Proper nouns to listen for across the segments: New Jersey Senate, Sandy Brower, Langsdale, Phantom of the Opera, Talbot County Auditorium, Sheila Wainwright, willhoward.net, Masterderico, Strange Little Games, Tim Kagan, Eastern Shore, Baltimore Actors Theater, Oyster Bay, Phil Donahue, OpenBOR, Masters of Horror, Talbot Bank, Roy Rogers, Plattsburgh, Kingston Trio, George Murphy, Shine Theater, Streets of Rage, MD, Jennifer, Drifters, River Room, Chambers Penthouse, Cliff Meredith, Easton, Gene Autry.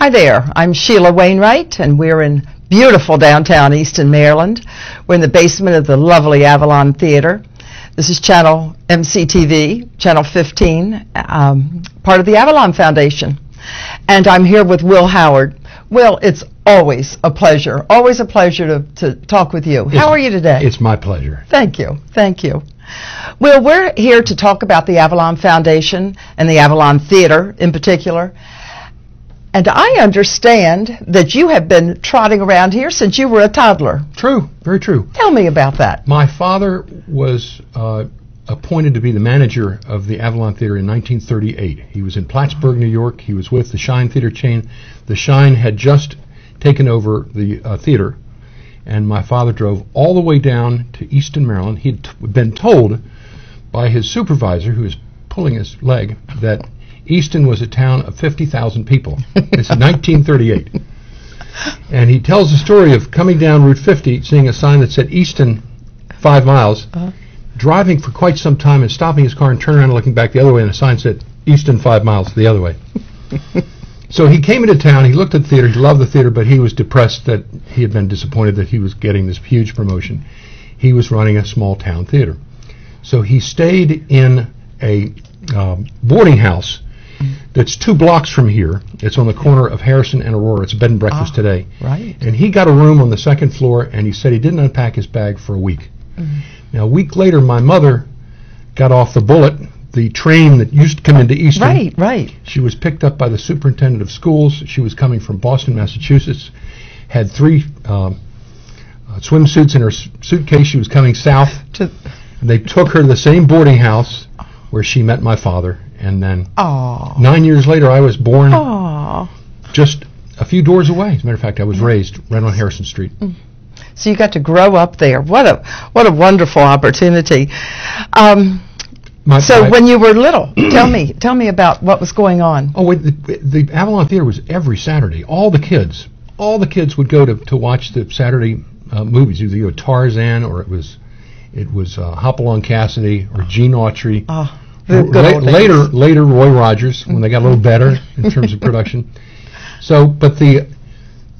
Hi there, I'm Sheila Wainwright, and we're in beautiful downtown Easton, Maryland. We're in the basement of the lovely Avalon Theatre. This is channel MCTV, channel 15, part of the Avalon Foundation. And I'm here with Will Howard. Will, it's always a pleasure to talk with you. How are you today? It's my pleasure. Thank you, thank you. Will, we're here to talk about the Avalon Foundation and the Avalon Theatre in particular. And I understand that you have been trotting around here since you were a toddler. True, very true. Tell me about that. My father was appointed to be the manager of the Avalon Theatre in 1938. He was in Plattsburgh, New York. He was with the Shine Theater chain. The Shine had just taken over the theater, and my father drove all the way down to Easton, Maryland. He'd been told by his supervisor, who was pulling his leg, that Easton was a town of 50,000 people. It's 1938. And he tells the story of coming down Route 50, seeing a sign that said Easton, 5 miles, driving for quite some time and stopping his car and turning around and looking back the other way, and a sign said Easton, 5 miles, the other way. So he came into town, he looked at the theater, he loved the theater, but he was depressed that he had been disappointed that he was getting this huge promotion. He was running a small town theater. So he stayed in a boarding house that's 2 blocks from here. It's on the corner of Harrison and Aurora. It's a bed and breakfast today. Right. And he got a room on the 2nd floor, and he said he didn't unpack his bag for a week. Now, a week later, my mother got off the bullet, the train that used to come into Easton. Right, right. She was picked up by the superintendent of schools. She was coming from Boston, Massachusetts, had 3 swimsuits in her suitcase. She was coming south. And they took her to the same boarding house where she met my father. And then 9 years later, I was born just a few doors away. As a matter of fact, I was raised right on Harrison Street. So you got to grow up there. What a wonderful opportunity. So when you were little, tell me about what was going on. Oh, the Avalon Theater was every Saturday. All the kids would go to watch the Saturday movies. Either you were Tarzan, or it was Hopalong Cassidy, or Gene Autry. Later, Roy Rogers, when they got a little better in terms of production. So, but the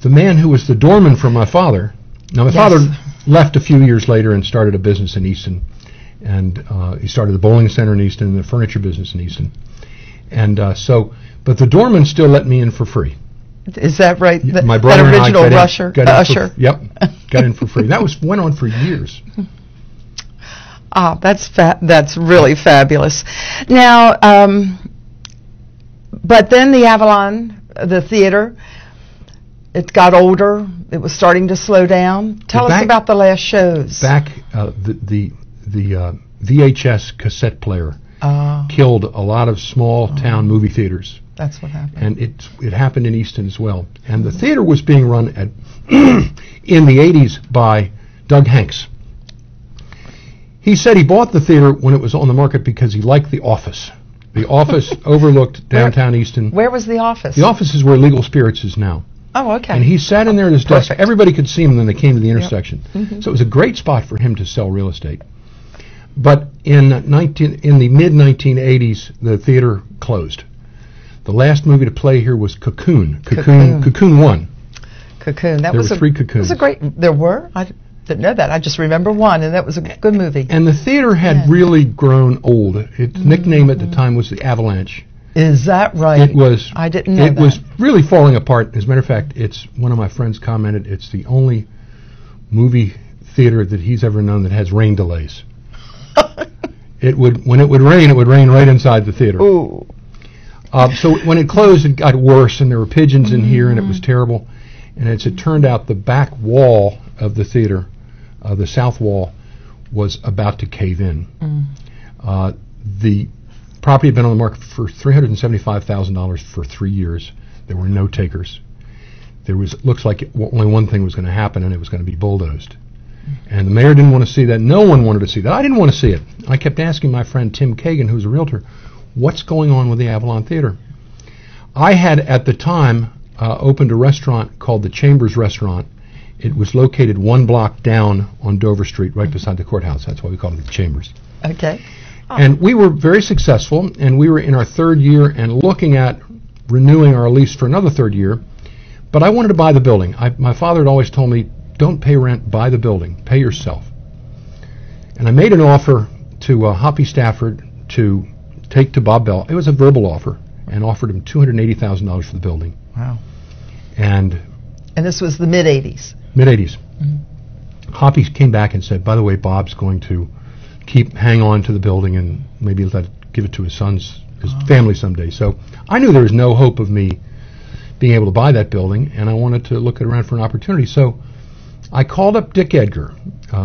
man who was the doorman for my father. Now, my father left a few years later and started a business in Easton, and he started the bowling center in Easton and the furniture business in Easton. And but the doorman still let me in for free. Is that right? Yeah, my brother and I got in for free. That went on for years. Ah, that's really fabulous. Now, but then the Avalon, the theater, it got older. It was starting to slow down. Tell us about the last shows. The VHS cassette player killed a lot of small town movie theaters. That's what happened. And it happened in Easton as well. And the theater was being run at in the 80s by Doug Hanks. He said he bought the theater when it was on the market because he liked the office. The office overlooked downtown Easton. Where was the office? The office is where Legal Spirits is now. Oh, okay. And he sat in there at his desk. Everybody could see him when they came to the intersection. Yep. So it was a great spot for him to sell real estate. But in the mid-1980s, the theater closed. The last movie to play here was Cocoon. Cocoon 1. Cocoon. There were 3 Cocoons. That was a great... There were? I didn't know that. I just remember 1, and that was a good movie. And the theater had really grown old. Its nickname at the time was the Avalanche. Is that right? It was. I didn't know that. It was really falling apart. As a matter of fact, it's one of my friends commented, it's the only movie theater that he's ever known that has rain delays. When it would rain right inside the theater. Ooh. So when it closed, it got worse, and there were pigeons in here, and it was terrible. And as it turned out, the back wall of the theater, the south wall, was about to cave in. The property had been on the market for $375,000 for 3 years. There were no takers. There was looks like only one thing was going to happen, and it was going to be bulldozed. And the mayor didn't want to see that. No one wanted to see that. I didn't want to see it. I kept asking my friend Tim Kagan, who's a realtor, what's going on with the Avalon Theater? I had, at the time, opened a restaurant called the Chambers Restaurant. It was located 1 block down on Dover Street, right beside the courthouse. That's why we called it the Chambers. Okay. And we were very successful, and we were in our 3rd year and looking at renewing our lease for another 3rd year. But I wanted to buy the building. My father had always told me, don't pay rent, buy the building, pay yourself. And I made an offer to Hoppy Stafford to take to Bob Bell. It was a verbal offer, and offered him $280,000 for the building. Wow. And this was the mid-'80s. Mid-'80s. Mm-hmm. Hoppy came back and said, by the way, Bob's going to hang on to the building and maybe give it to his sons, his family someday. So I knew there was no hope of me being able to buy that building, and I wanted to look around for an opportunity. So I called up Dick Edgar.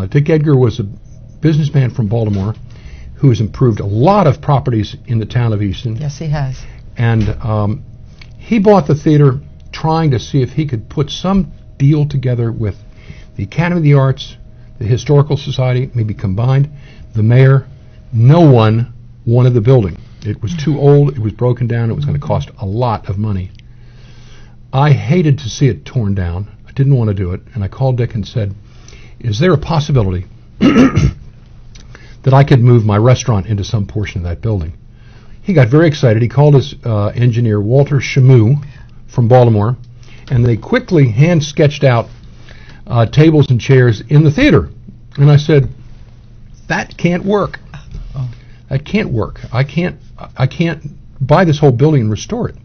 Dick Edgar was a businessman from Baltimore who has improved a lot of properties in the town of Easton. Yes, he has. And he bought the theater trying to see if he could put some deal together with the Academy of the Arts, the Historical Society, maybe combined, the mayor. No one wanted the building. It was too old. It was broken down. It was going to cost a lot of money. I hated to see it torn down. I didn't want to do it, and I called Dick and said, is there a possibility that I could move my restaurant into some portion of that building? He got very excited. He called his engineer, Walter Schamu, from Baltimore, and they quickly hand-sketched out tables and chairs in the theater. And I said, that can't work. That can't work. I can't buy this whole building and restore it.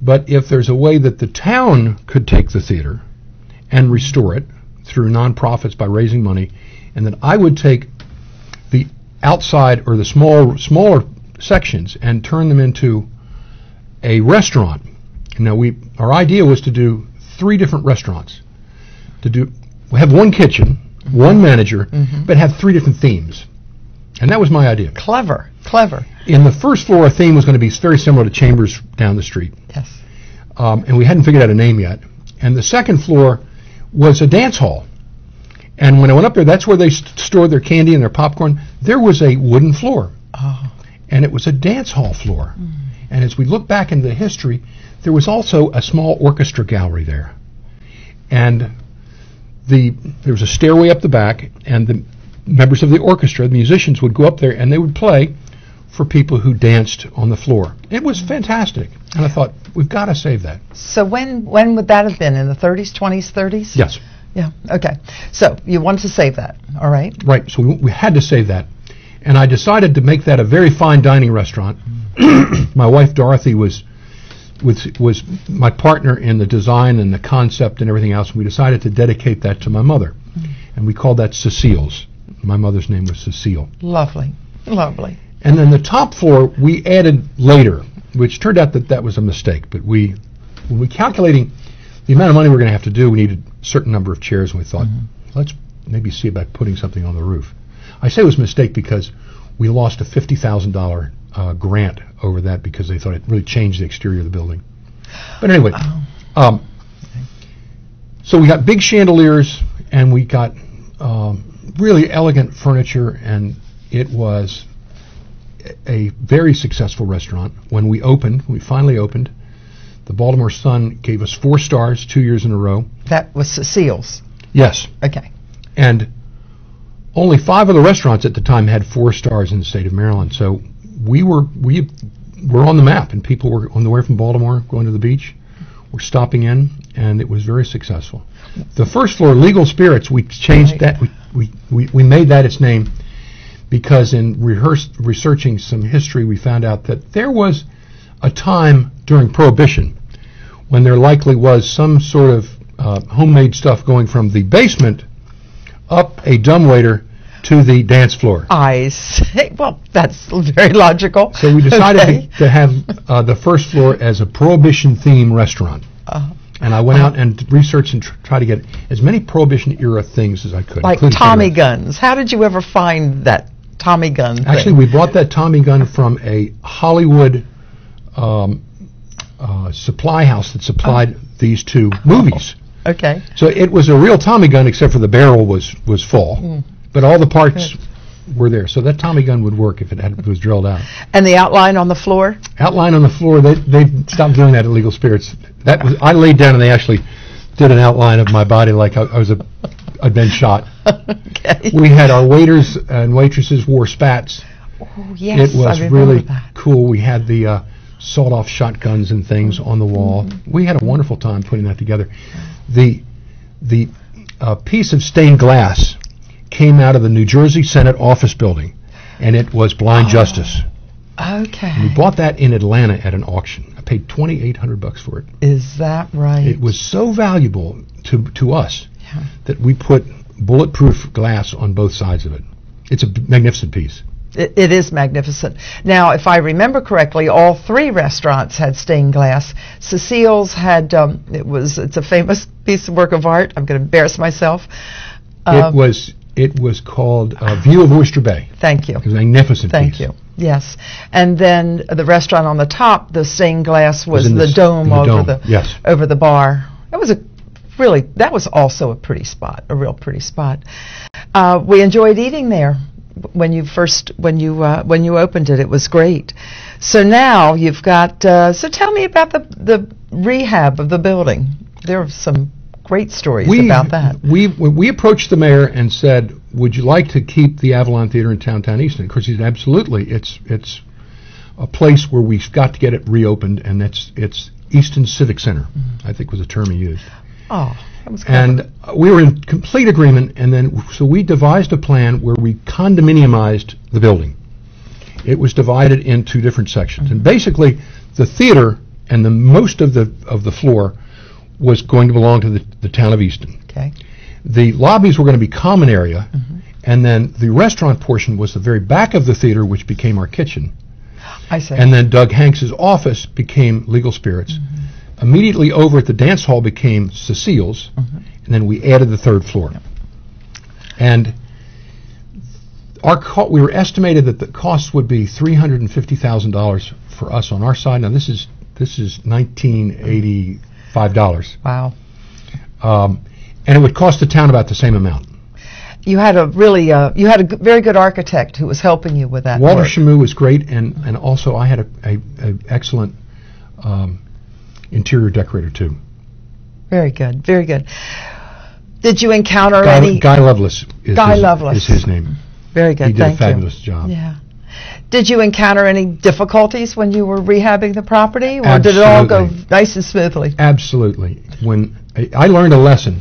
But if there's a way that the town could take the theater and restore it through nonprofits by raising money, and then I would take the outside or the smaller sections and turn them into a restaurant. Now our idea was to do 3 different restaurants. We have one kitchen, one manager, but have 3 different themes. And that was my idea. Clever, clever. In the first floor, our theme was going to be very similar to Chambers down the street. Yes. And we hadn't figured out a name yet. And the second floor was a dance hall. And when I went up there, that's where they stored their candy and their popcorn. There was a wooden floor. Oh. And it was a dance hall floor. And as we look back into the history, there was also a small orchestra gallery there. And there was a stairway up the back, and the members of the orchestra, the musicians, would go up there and they would play for people who danced on the floor. It was fantastic. And I thought, we've got to save that. So when would that have been? In the 30s, 20s, 30s? Yes. Yeah, okay. So you wanted to save that, all right? Right, so we had to save that. And I decided to make that a very fine dining restaurant. My wife, Dorothy, was my partner in the design and the concept and everything else. And we decided to dedicate that to my mother. And we called that Cecile's. My mother's name was Cecile. Lovely, lovely. And then the top floor we added later, which turned out that was a mistake. But when we were calculating the amount of money we were going to have to do, we needed a certain number of chairs, and we thought, let's maybe see about putting something on the roof. I say it was a mistake because we lost a $50,000 grant over that because they thought it really changed the exterior of the building. But anyway, so we got big chandeliers, and we got really elegant furniture, and it was a very successful restaurant. When we opened, when we finally opened, the Baltimore Sun gave us 4 stars 2 years in a row. That was Cecile's? Yes. Okay. And only 5 of the restaurants at the time had 4 stars in the state of Maryland, so we were on the map, and people were on the way from Baltimore going to the beach. We're stopping in, and it was very successful. The first floor, Legal Spirits, we changed that. We made that its name because in researching some history, we found out that there was a time during Prohibition when there likely was some sort of homemade stuff going from the basement up a dumbwaiter to the dance floor. I see. Well, that's very logical. So we decided to have the first floor as a Prohibition-themed restaurant. And I went out and researched and tried to get as many Prohibition-era things as I could. Like Tommy guns. How did you ever find that Tommy gun thing? Actually, we bought that Tommy gun from a Hollywood supply house that supplied these 2 movies. Okay. So it was a real Tommy gun, except for the barrel was full. But all the parts were there. So that Tommy gun would work if it was drilled out. And the outline on the floor? Outline on the floor, they stopped doing that at Legal Spirits. That was, I laid down and they actually did an outline of my body like I was I'd been shot. Okay. We had our waiters and waitresses wore spats. Oh, yes, I remember that. It was really cool. We had the sawed-off shotguns and things on the wall. We had a wonderful time putting that together. The piece of stained glass came out of the New Jersey Senate office building, and it was blind justice. Okay. And we bought that in Atlanta at an auction. I paid $2,800 for it. Is that right? It was so valuable to us that we put bulletproof glass on both sides of it. It's a magnificent piece. It is magnificent. Now, if I remember correctly, all three restaurants had stained glass. Cecile's had, it's a famous piece of work of art. I'm going to embarrass myself. It was called View of Oyster Bay. Thank you. It was a magnificent piece. Thank you. Yes. And then the restaurant on the top, the stained glass was the dome over the bar. That was a really, that was also a pretty spot, a real pretty spot. We enjoyed eating there. When you opened it, it was great. So now you've got. So tell me about the rehab of the building. There are some great stories about that. We approached the mayor and said, "Would you like to keep the Avalon Theater in downtown Easton?" Of course, he said, "Absolutely. It's a place where we've got to get it reopened, and it's Easton Civic Center." I think was the term he used. Oh. And we were in complete agreement, and then so we devised a plan where we condominiumized the building. It was divided into different sections, and basically the theater and the most of the floor was going to belong to the town of Easton. Okay. The lobbies were going to be common area, and then the restaurant portion was the very back of the theater, which became our kitchen. I see. And then Doug Hanks's office became Legal Spirits. Immediately over at the dance hall became Cecile's, and then we added the third floor. And we were estimated that the cost would be $350,000 for us on our side. Now this is $1,985. Wow. And it would cost the town about the same amount. You had a really very good architect who was helping you with that. Walter Schamu was great, and also I had a excellent interior decorator too. Very good, very good. Did you encounter any? Guy Lovelace is his name. Very good. He did a fabulous job. Yeah. Did you encounter any difficulties when you were rehabbing the property, or did it all go nice and smoothly? Absolutely. When I learned a lesson,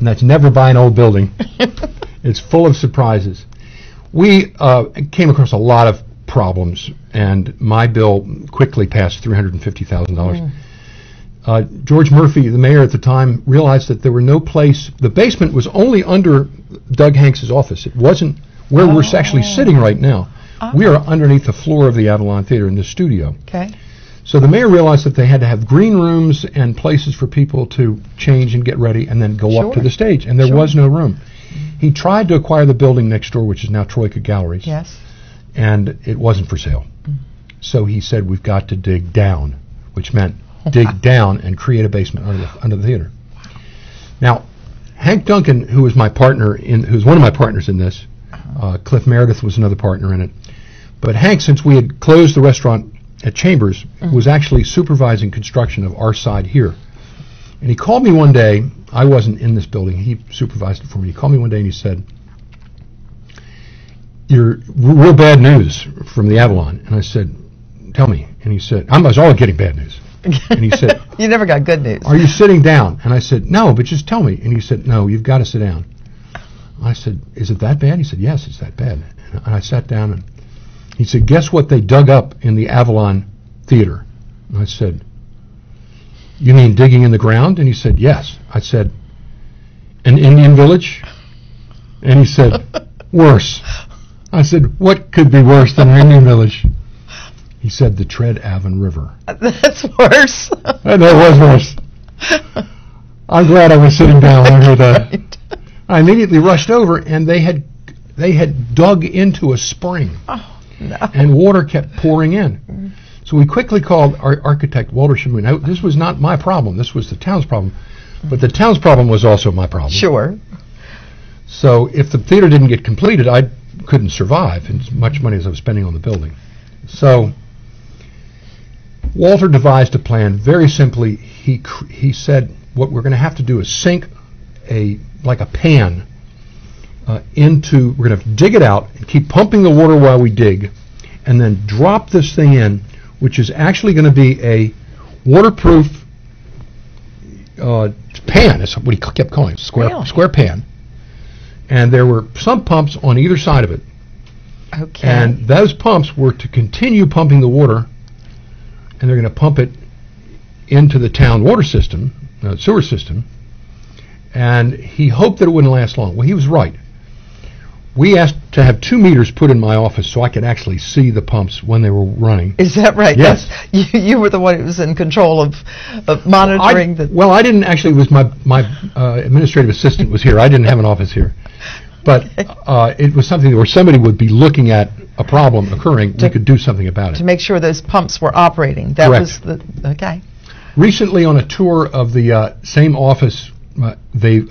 and that's never buy an old building. It's full of surprises. We came across a lot of problems, and my bill quickly passed $350,000. George Murphy, the mayor at the time, realized that there were no place. The basement was only under Doug Hanks's office. It wasn't where we're actually sitting right now. We are underneath the floor of the Avalon Theater in the studio. Okay. So the mayor realized that they had to have green rooms and places for people to change and get ready and then go up to the stage. And there was no room. He tried to acquire the building next door, which is now Troika Galleries. Yes. And it wasn't for sale. So he said, "We've got to dig down," which meant dig down and create a basement under the theater. Now, Hank Duncan, who was my partner who's one of my partners in this, Cliff Meredith was another partner in it, but Hank, since we had closed the restaurant at Chambers, was actually supervising construction of our side here. And he called me one day. I wasn't in this building. He supervised it for me. He called me one day and he said, "You're real bad news from the Avalon." And I said, "Tell me." And he said, "I was always getting bad news." And he said, "You never got good news. Are you sitting down?" And I said, "No, but just tell me." And he said, "No, you've got to sit down." I said, "Is it that bad?" He said, "Yes, it's that bad." And I sat down, and he said, "Guess what they dug up in the Avalon Theater?" And I said, "You mean digging in the ground?" And he said, "Yes." I said, "An Indian village?" And he said, "Worse." I said, "What could be worse than an Indian village?" He said, "The Tread Avon River." That's worse. And that was worse. I'm glad I was sitting down when I heard that. Right. I immediately rushed over, and they had dug into a spring, and water kept pouring in. So we quickly called our architect, Walter Schamu. Now, this was not my problem. This was the town's problem. But the town's problem was also my problem. Sure. So if the theater didn't get completed, I couldn't survive as much money as I was spending on the building. So Walter devised a plan. Very simply, he said, "What we're going to have to do is sink like a pan into. We're going to dig it out and keep pumping the water while we dig, and then drop this thing in which is actually going to be a waterproof pan. That's what he kept calling it, square pan. And there were some pumps on either side of it. Okay. And those pumps were to continue pumping the water, and they're going to pump it into the town water system, sewer system. And he hoped that it wouldn't last long. Well, he was right. We asked to have 2 meters put in my office so I could actually see the pumps when they were running. Is that right? Yes. You were the one who was in control of monitoring. Well, I didn't actually. It was my administrative assistant was here. I didn't have an office here. But it was something where somebody would be looking at a problem occurring. We could do something about it. To make sure those pumps were operating. That Correct. Was the, okay. Recently on a tour of the same office, they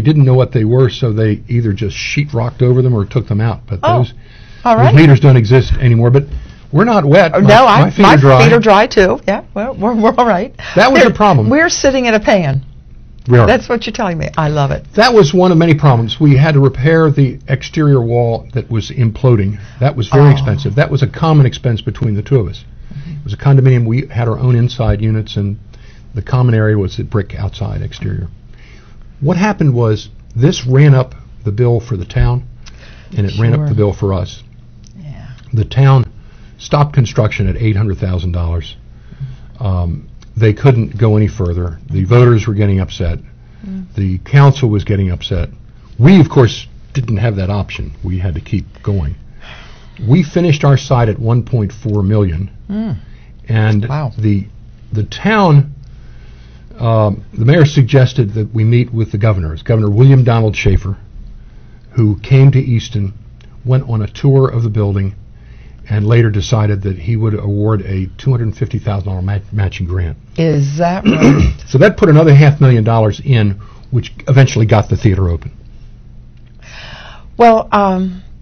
didn't know what they were, so they either just sheetrocked over them or took them out. But those meters don't exist anymore. But we're not wet. Oh, no, my feet are dry too. Yeah, well, we're all right. That was a problem. We're sitting in a pan. We are. That's what you're telling me. I love it. That was one of many problems. We had to repair the exterior wall that was imploding. That was very expensive. That was a common expense between the two of us. It was a condominium. We had our own inside units, and the common area was the brick outside exterior. What happened was this ran up the bill for the town, and it ran up the bill for us. Yeah. The town stopped construction at $800,000. They couldn't go any further. The voters were getting upset. The council was getting upset. We, of course, didn't have that option. We had to keep going. We finished our site at $1.4 million, and the town. The mayor suggested that we meet with the governor. It was Governor William Donald Schaefer, who came to Easton, went on a tour of the building, and later decided that he would award a $250,000 matching grant. Is that right? So that put another $500,000 in, which eventually got the theater open. Well,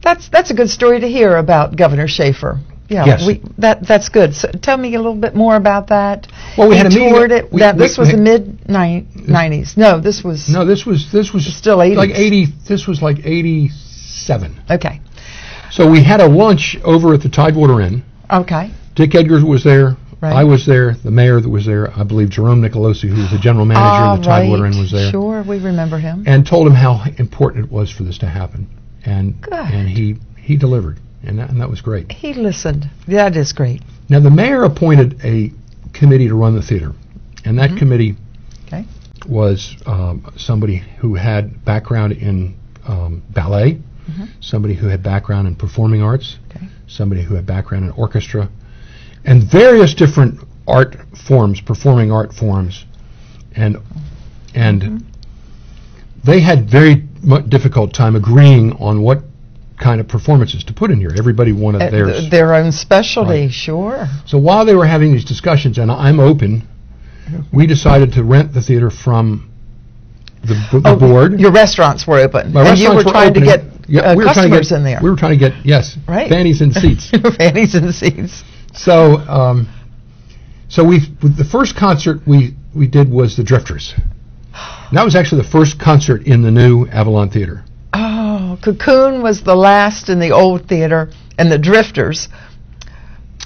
that's a good story to hear about Governor Schaefer. Yeah, yes. That's good. So tell me a little bit more about that. Well, we had a meeting. This was the mid-90s. No, this was still 80s. Like 80. This was like 87. Okay. So we had a lunch over at the Tidewater Inn. Okay. Dick Edgar was there. Right. I was there. The mayor was there. I believe Jerome Nicolosi, who was the general manager of the Tidewater Inn, was there. Sure, we remember him. And told him how important it was for this to happen, and he delivered. And that was great. He listened. That is great. Now, the mayor appointed a committee to run the theater. And that committee was somebody who had background in ballet, somebody who had background in performing arts, somebody who had background in orchestra, and various different art forms, performing art forms. And they had very difficult time agreeing on what kind of performances to put in here. Everybody wanted their own specialty, right. Sure. So while they were having these discussions, and I'm open, we decided to rent the theater from the board. Your restaurants were open. And you were trying to get customers in there. We were trying to get, yes, right. Fannies in seats. Fannies in seats. So the first concert we did was the Drifters. And that was actually the first concert in the new Avalon Theater. Cocoon was the last in the old theater, and the Drifters.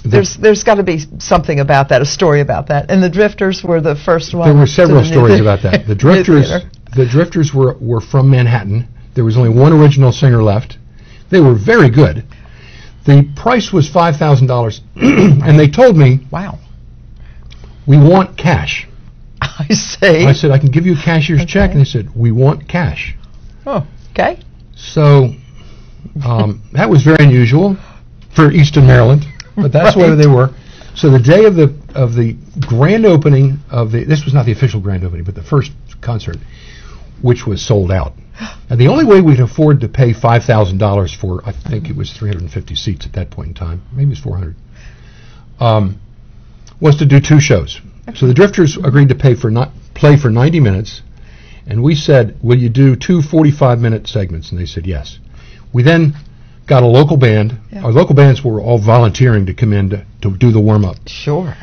There's got to be something about that, a story about that. And the Drifters were the first one. There were several stories about that. The Drifters were from Manhattan. There was only one original singer left. They were very good. The price was $5,000, and they told me, "Wow, we want cash." I say. I said, "I can give you a cashier's check," and they said, "We want cash." Oh, okay. So that was very unusual for Easton, Maryland, but that's where they were. So the day of the grand opening of the this was not the official grand opening, but the first concert, which was sold out. And the only way we'd afford to pay $5,000 for, I think it was 350 seats at that point in time, maybe it was 400, was to do two shows. So the Drifters agreed to play for 90 minutes. And we said, will you do two 45-minute segments? And they said, yes. We then got a local band. Yeah. Our local bands were all volunteering to come in to do the warm-up. Sure.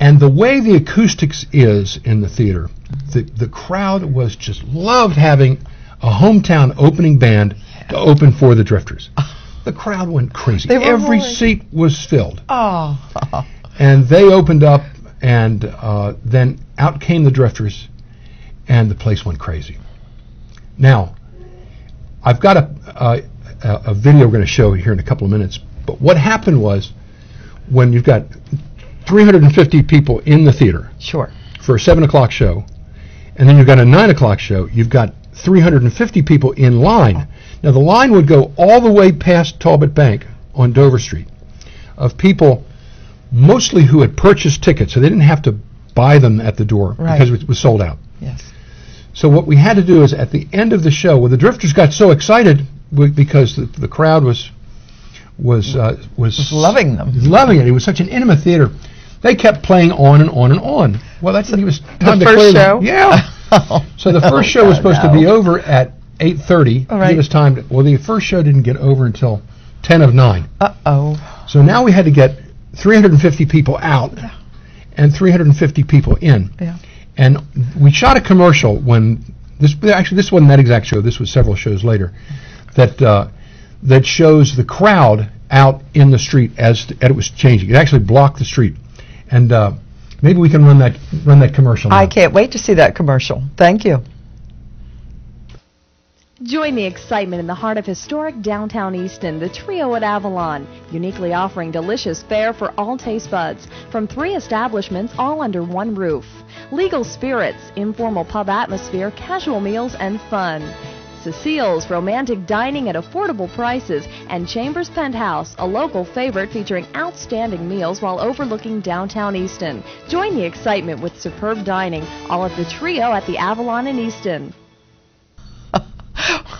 And the way the acoustics is in the theater, the crowd was just loved having a hometown opening band to open for the Drifters. The crowd went crazy. Every seat was filled. Oh. And they opened up, and then out came the Drifters, and the place went crazy. Now, I've got a video we're going to show you here in a couple of minutes, but what happened was, when you've got 350 people in the theater, sure, for a 7 o'clock show, and then you've got a 9 o'clock show, you've got 350 people in line. Now, the line would go all the way past Talbot Bank on Dover Street of people mostly who had purchased tickets, so they didn't have to buy them at the door, right, because it was sold out. Yes. So what we had to do is at the end of the show, well, the Drifters got so excited because the crowd was loving them. Loving it. It was such an intimate theater. They kept playing on and on and on. Well, that's it was time to clear them. Yeah. Oh, so the first show was supposed to be over at 8:30. All right. It was time to, well, the first show didn't get over until 10 of 9. Uh-oh. So now we had to get 350 people out, yeah, and 350 people in. Yeah. And we shot a commercial when this, actually this wasn't that exact show, this was several shows later, that that shows the crowd out in the street as it was changing. It actually blocked the street. And maybe we can run that commercial now. I can't wait to see that commercial. Thank you. Join the excitement in the heart of historic downtown Easton, the Trio at Avalon, uniquely offering delicious fare for all taste buds from 3 establishments all under one roof. Legal Spirits, informal pub atmosphere, casual meals, and fun. Cecile's, romantic dining at affordable prices, and Chambers Penthouse, a local favorite featuring outstanding meals while overlooking downtown Easton. Join the excitement with superb dining, all at the Trio at the Avalon in Easton.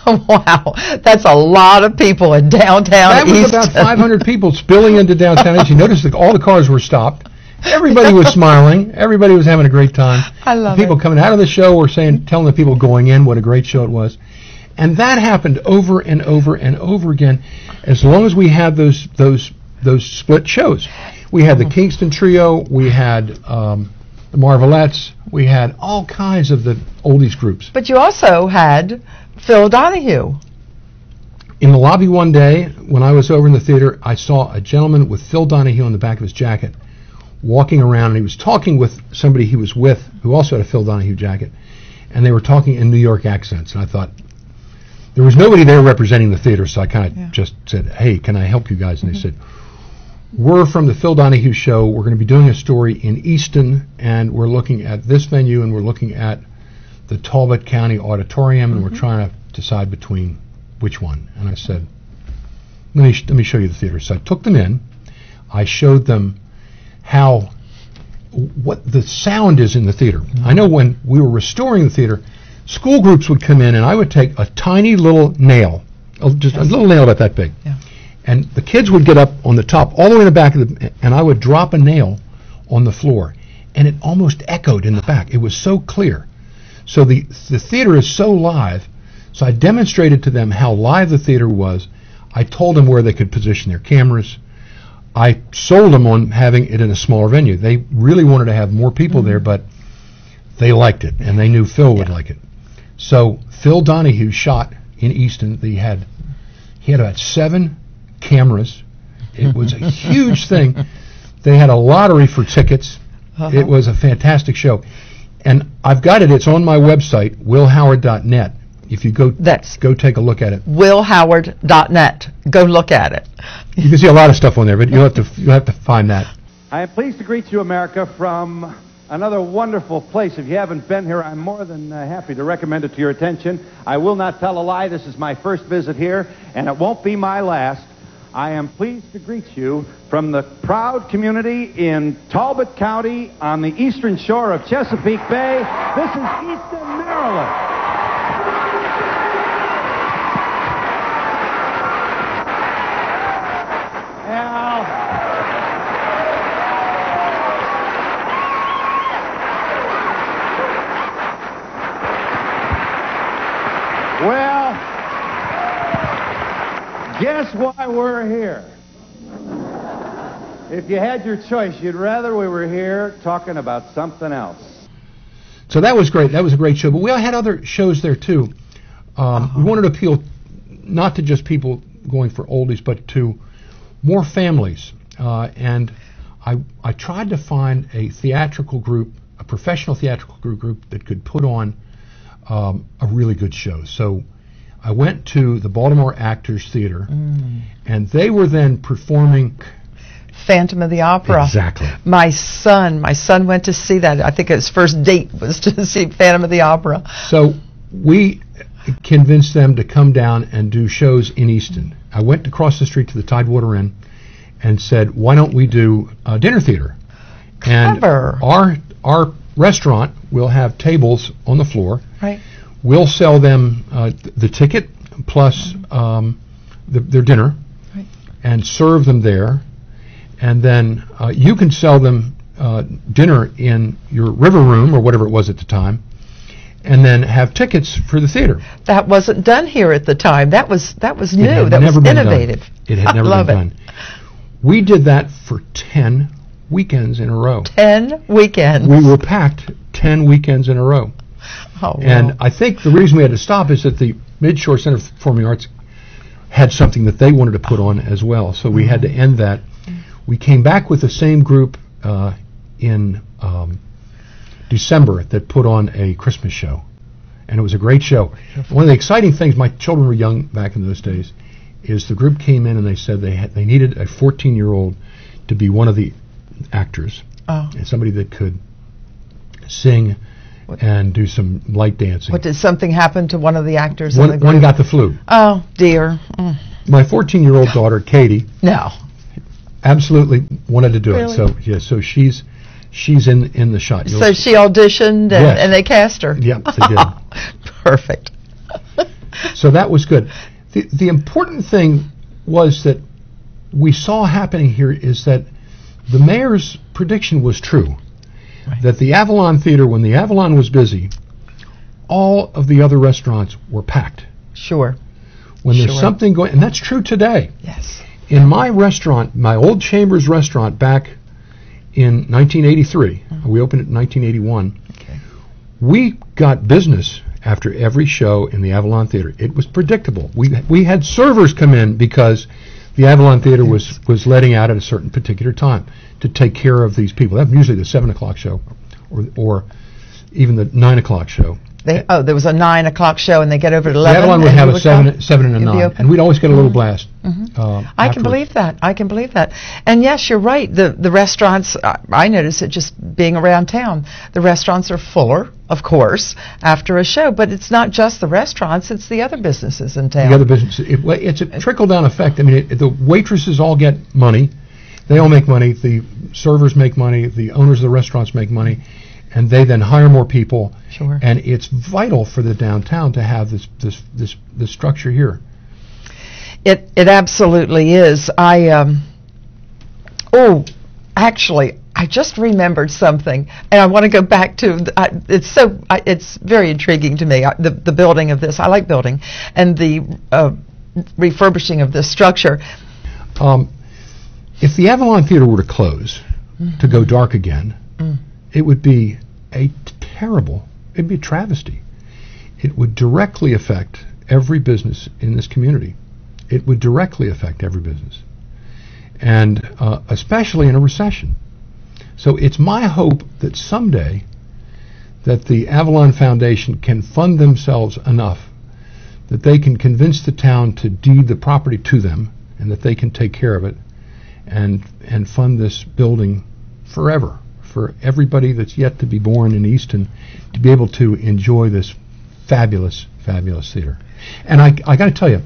Wow, that's a lot of people in downtown Easton. That was about 500 people spilling into downtown Easton. You notice that all the cars were stopped. Everybody was smiling. Everybody was having a great time. I love it. People coming out of the show were saying, telling the people going in what a great show it was. And that happened over and over and over again, as long as we had those split shows. We had the Kingston Trio, we had the Marvelettes, we had all kinds of the oldies groups. But you also had Phil Donahue. In the lobby one day, when I was over in the theater, I saw a gentleman with Phil Donahue on the back of his jacket walking around, and he was talking with somebody he was with who also had a Phil Donahue jacket, and they were talking in New York accents, and I thought, there was nobody there representing the theater, so I kind of just said, hey, can I help you guys? And they said, we're from the Phil Donahue show. We're going to be doing a story in Easton, and we're looking at this venue, and we're looking at the Talbot County Auditorium, and we're trying to decide between which one. And I said, let me show you the theater. So I took them in. I showed them what the sound is in the theater. I know when we were restoring the theater, school groups would come in, and I would take a tiny little nail, just a little nail about that big, and the kids would get up on the top, all the way in the back of the, and I would drop a nail on the floor, and it almost echoed in the back. It was so clear. So the theater is so live, so I demonstrated to them how live the theater was. I told them where they could position their cameras. I sold them on having it in a smaller venue. They really wanted to have more people there, but they liked it, and they knew Phil would like it. So Phil Donahue shot in Easton. He had about 7 cameras. It was a huge thing. They had a lottery for tickets. It was a fantastic show. And I've got it. It's on my website, willhoward.net. If you go take a look at it. willhoward.net. Go look at it. You can see a lot of stuff on there, but you'll have to find that. I am pleased to greet you, America, from another wonderful place. If you haven't been here, I'm more than happy to recommend it to your attention. I will not tell a lie. This is my first visit here, and it won't be my last. I am pleased to greet you from the proud community in Talbot County on the eastern shore of Chesapeake Bay. This is Easton, Maryland. Now, well, guess why we're here. If you had your choice, you'd rather we were here talking about something else. So that was great. That was a great show. But we all had other shows there, too. We wanted to appeal not to just people going for oldies, but to more families. And I tried to find a theatrical group, a professional theatrical group that could put on a really good show. So I went to the Baltimore Actors Theater, and they were then performing Phantom of the Opera. Exactly. My son went to see that. I think his first date was to see Phantom of the Opera. So we convinced them to come down and do shows in Easton. I went across the street to the Tidewater Inn and said, why don't we do dinner theater? Clever. And our restaurant will have tables on the floor. Right. We'll sell them the ticket plus their dinner, right, and serve them there. And then you can sell them dinner in your river room or whatever it was at the time, and then have tickets for the theater. That wasn't done here at the time. That was new. That was innovative. It had never been done. We did that for 10 weekends in a row. 10 weekends. We were packed 10 weekends in a row. Oh, wow. And I think the reason we had to stop is that the Midshore Center for Performing Arts had something that they wanted to put on as well, so we had to end that. We came back with the same group in December that put on a Christmas show, and it was a great show. One of the exciting things, my children were young back in those days, is the group came in and they said they needed a 14-year-old to be one of the actors, and somebody that could sing and do some light dancing. What, did something happen to one of the actors in the group? One got the flu. Oh, dear. Mm. My 14-year-old daughter, Katie, absolutely wanted to do it. So yeah, so she's in the shot. So she auditioned, and and they cast her. Yeah, they did. Perfect. So that was good. The important thing was that we saw happening here is that the mayor's prediction was true. Right. That the Avalon Theater, when the Avalon was busy, all of the other restaurants were packed. Sure. When there's something going, and that's true today. Yes. In my restaurant, my old Chambers restaurant back in 1983, we opened it in 1981, we got business after every show in the Avalon Theater. It was predictable. We had servers come in because the Avalon Theater was letting out at a certain particular time to take care of these people. That was usually the 7 o'clock show or even the 9 o'clock show. There was a 9 o'clock show, and they get over to 11. The Avalon would have a 7 and a 9, and we'd always get a little blast. I can believe that. I can believe that. And, yes, you're right. The restaurants, I notice it just being around town, the restaurants are fuller, of course, after a show. But it's not just the restaurants. It's the other businesses in town. The other businesses. It's a trickle-down effect. I mean, the waitresses all get money. They all make money. The servers make money. The owners of the restaurants make money. And they then hire more people, and it's vital for the downtown to have this structure here. It absolutely is. Actually, I just remembered something, and I want to go back to. It's very intriguing to me. The building of this, I like building, and the refurbishing of this structure. If the Avalon Theater were to close, to go dark again. It would be it'd be a travesty. It would directly affect every business in this community. It would directly affect every business, and especially in a recession. So it's my hope that someday that the Avalon Foundation can fund themselves enough that they can convince the town to deed the property to them and that they can take care of it and fund this building forever, for everybody that's yet to be born in Easton to be able to enjoy this fabulous, fabulous theater. And I got to tell you,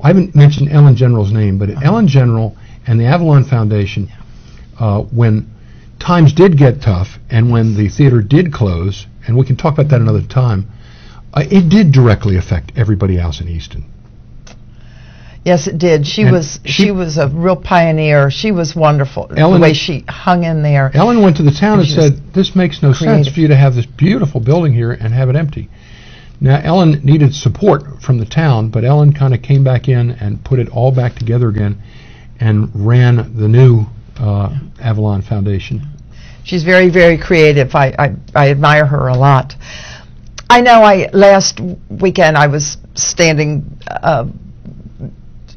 I haven't mentioned Ellen General's name, but Ellen General and the Avalon Foundation, when times did get tough and when the theater did close, and we can talk about that another time, it did directly affect everybody else in Easton. Yes, it did. She was a real pioneer. She was wonderful. Ellen, the way she hung in there. Ellen went to the town and said, "This makes no sense for you to have this beautiful building here and have it empty." Now, Ellen needed support from the town, but Ellen kind of came back in and put it all back together again, and ran the new Avalon Foundation. She's very, very creative. I admire her a lot. I know. Last weekend I was standing.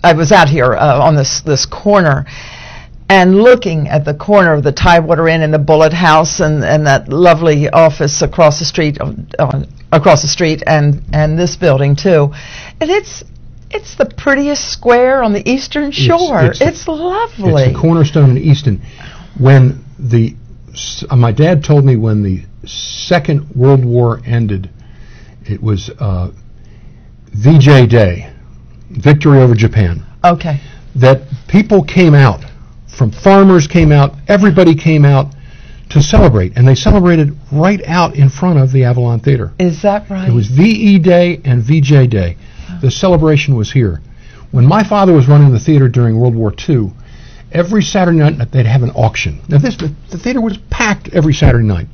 I was out here on this corner, and looking at the corner of the Tidewater Inn and the Bullet House and that lovely office across the street, and this building too, and it's the prettiest square on the Eastern Shore. It's lovely. It's the cornerstone in Easton. When the my dad told me when the Second World War ended, it was VJ Day, victory over Japan. Okay. That people came out. From farmers came out, everybody came out to celebrate, and they celebrated right out in front of the Avalon Theatre. Is that right? It was VE Day and VJ Day. The celebration was here. When my father was running the theater during World War II, every Saturday night they'd have an auction. Now, the theater was packed every Saturday night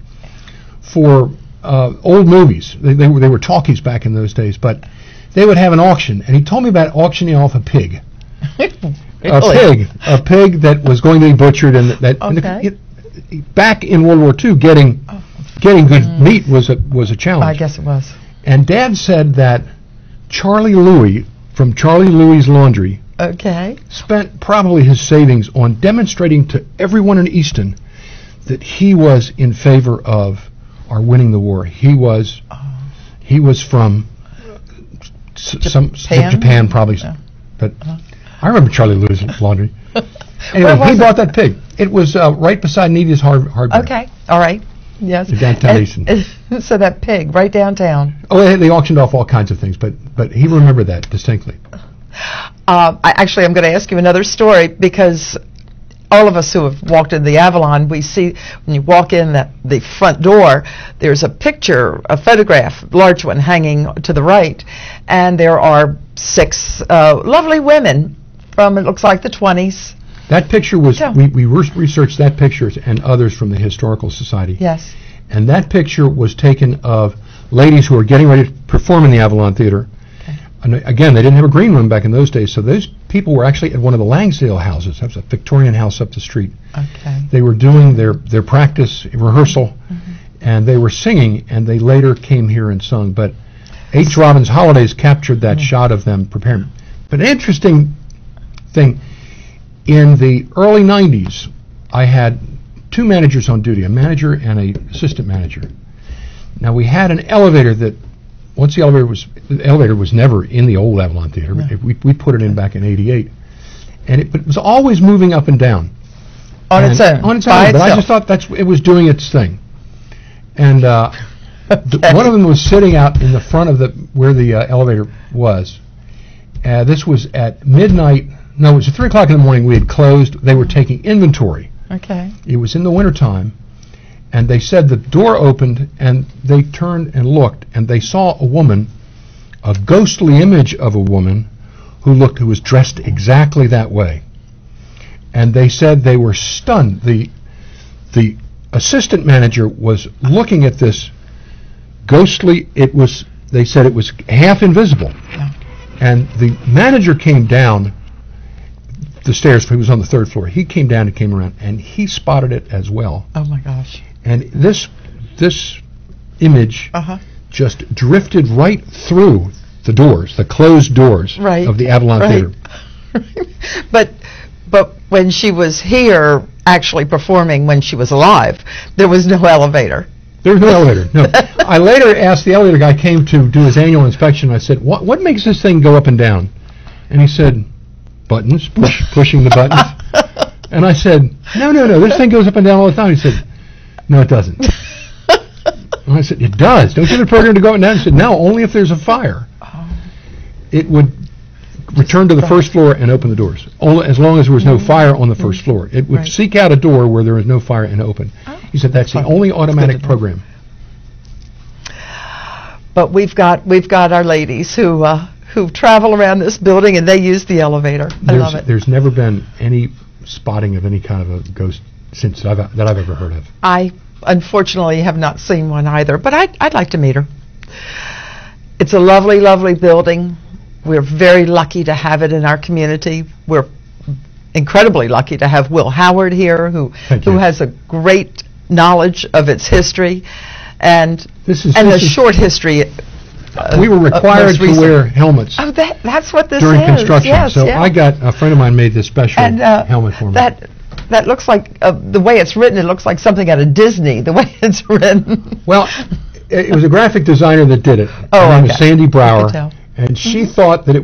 for old movies. They were talkies back in those days, but they would have an auction, and he told me about auctioning off a pig. A pig that was going to be butchered, and that back in World War II, getting good meat was a challenge. I guess it was. And Dad said that Charlie Lewis from Charlie Lewis Laundry, spent probably his savings on demonstrating to everyone in Easton that he was in favor of our winning the war. He was from Japan probably, but. I remember Charlie Lewis Laundry. Anyway, he bought that pig. It was right beside Nevia's hardware. Okay, all right, yes. Downtown Easton. So that pig, right downtown. Oh, they auctioned off all kinds of things, but he remembered that distinctly. I'm going to ask you another story, because all of us who have walked in the Avalon, we see when you walk in the front door, there's a picture, a photograph, large one hanging to the right, and there are 6 lovely women. From, it looks like, the 20s. That picture was, we researched that picture and others from the Historical Society. Yes. And that picture was taken of ladies who were getting ready to perform in the Avalon Theater. Okay. And again, they didn't have a green room back in those days, so those people were actually at one of the Langsdale houses. That was a Victorian house up the street. Okay. They were doing their practice, rehearsal, and they were singing, and they later came here and sung. But H. Robbins Holidays captured that shot of them preparing. But an interesting thing. In the early 90s, I had 2 managers on duty, a manager and an assistant manager. Now, we had an elevator that, once the elevator was never in the old Avalon Theater. No. We put it in back in '88, and it was always moving up and down. On its own. On its own. But I just thought it was doing its thing. And one of them was sitting out in the front of where the elevator was. This was at midnight. No, it was at 3 o'clock in the morning. We had closed. They were taking inventory. Okay. It was in the wintertime, and they said the door opened, and they turned and looked, and they saw a woman, a ghostly image of a woman, who was dressed exactly that way. And they said they were stunned. The assistant manager was looking at this ghostly. They said it was half invisible, and the manager came down the stairs. He was on the 3rd floor. He came down and came around, and he spotted it as well. Oh my gosh! And this image just drifted right through the doors, the closed doors of the Avalon Theater. But when she was here, actually performing when she was alive, there was no elevator. There was no elevator. No. I later asked the elevator guy came to do his annual inspection. I said, "What makes this thing go up and down?" And he said, "Buttons, pushing the buttons." And I said, no, this thing goes up and down all the time. He said, "No, it doesn't." And I said, "It does. Don't get the program to go up and down." He said, "No, only if there's a fire." It would return to the 1st floor and open the doors, only as long as there was no fire on the 1st floor. It would seek out a door where there was no fire and open. He said, "That's the only automatic program." But we've got our ladies who travel around this building, and they use the elevator. I love it. There's never been any spotting of any kind of a ghost since that I've ever heard of. I unfortunately have not seen one either, but I'd like to meet her. It's a lovely, lovely building. We're very lucky to have it in our community. We're incredibly lucky to have Will Howard here, who has a great knowledge of its history, and the short history. We were required to wear helmets. Oh, that's what this is. During construction. Yes, so I got a friend of mine made this special helmet for me. That that looks like, the way it's written, it looks like something out of Disney, the way it's written. Well, it was a graphic designer that did it. Oh, her name was Sandy Brower. And she thought that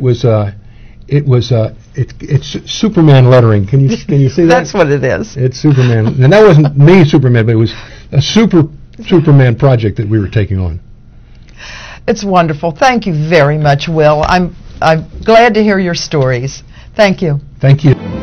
it's Superman lettering. Can you see that? That's what it is. It's Superman. And that wasn't me, Superman, but it was a Superman project that we were taking on. It's wonderful. Thank you very much, Will. I'm glad to hear your stories. Thank you. Thank you.